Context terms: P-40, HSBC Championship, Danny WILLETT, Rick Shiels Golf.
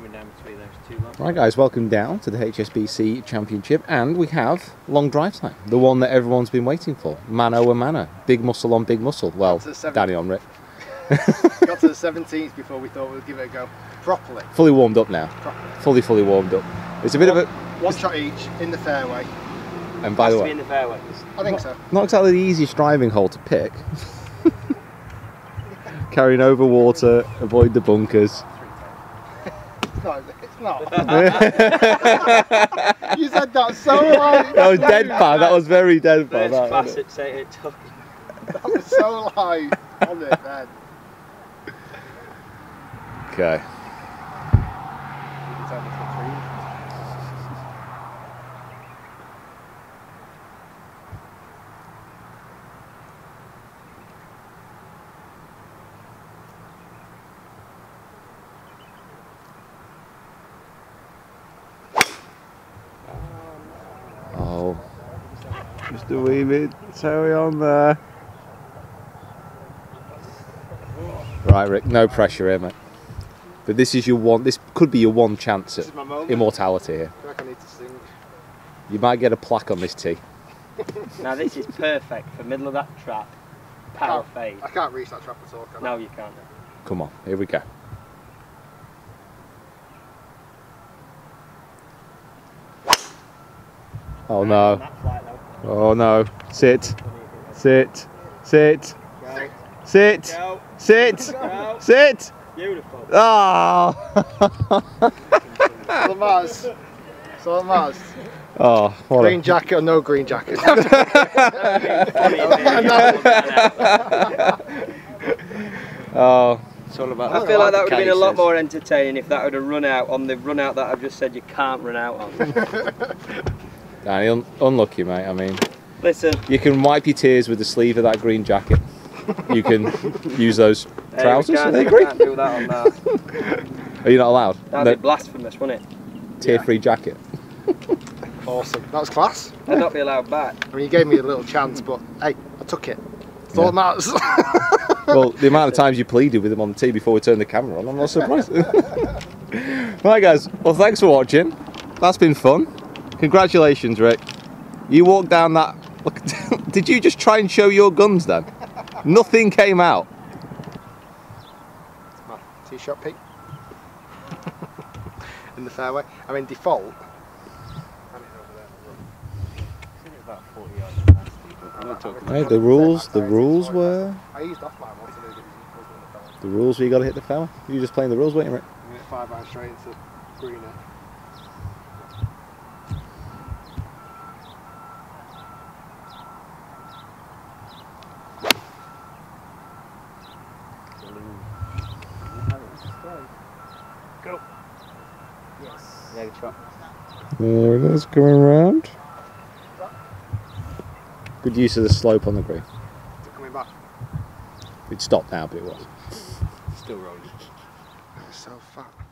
coming down between those two lines. Right guys, welcome down to the HSBC Championship, and we have long drive time, the one that everyone's been waiting for, man over manor, big muscle on big muscle. Well, Danny on Rick. Got to the 17th before we thought we'd give it a go properly. Fully warmed up now. Properly. Fully warmed up. It's a bit of a... One shot each, in the fairway. And by the way... Has to be in the fairway. I think so. Not exactly the easiest driving hole to pick. Carrying over water, avoid the bunkers. No, it's not. You said that so loud. That was deadpan. That was very deadpan. There's classic say it took. That was so loud. On it then. Okay. Oh, just a wee bit toe on there. Right, Rick, no pressure here, mate. But this is your one. This could be your one chance at immortality here. I feel like I need to sing. You might get a plaque on this tee. Now this is perfect for middle of that trap. Power fade. I can't reach that trap at all, can I? No, you can't. Come on, here we go. Oh no! Oh no! Sit, sit, sit, sit, sit, sit. Beautiful. Oh! Solomaz. Solomaz. Oh, green jacket or no green jacket? Oh. It's all about. I feel like that would have been a lot more entertaining if that would have run out on the run out that I've just said you can't run out on. Danny, unlucky, mate. I mean, listen. You can wipe your tears with the sleeve of that green jacket. You can use those trousers. They can't do that on that. Are you not allowed? That'd be blasphemous, wouldn't it? Tear-free jacket. Awesome. That was class. I'd not be allowed back. I mean, you gave me a little chance, but hey, I took it. It's all that matters. Well, the amount of times you pleaded with him on the tee before we turned the camera on, I'm not surprised. Right, guys. Well, thanks for watching. That's been fun. Congratulations, Rick. You walked down that... Look, did you just try and show your guns then? Nothing came out. It's my tee shot, Pete. In the fairway. I mean, default. Hey, the rules were... I used off mine once. The rules were you got to hit the fairway? You were just playing the rules, weren't you, Rick? I'm going to 5 iron straight into greener. Go. Yes. Yeah, good shot. There it is, coming around. Good use of the slope on the green. Still coming back. We'd stopped now, but it was. Still rolling. That was so fat.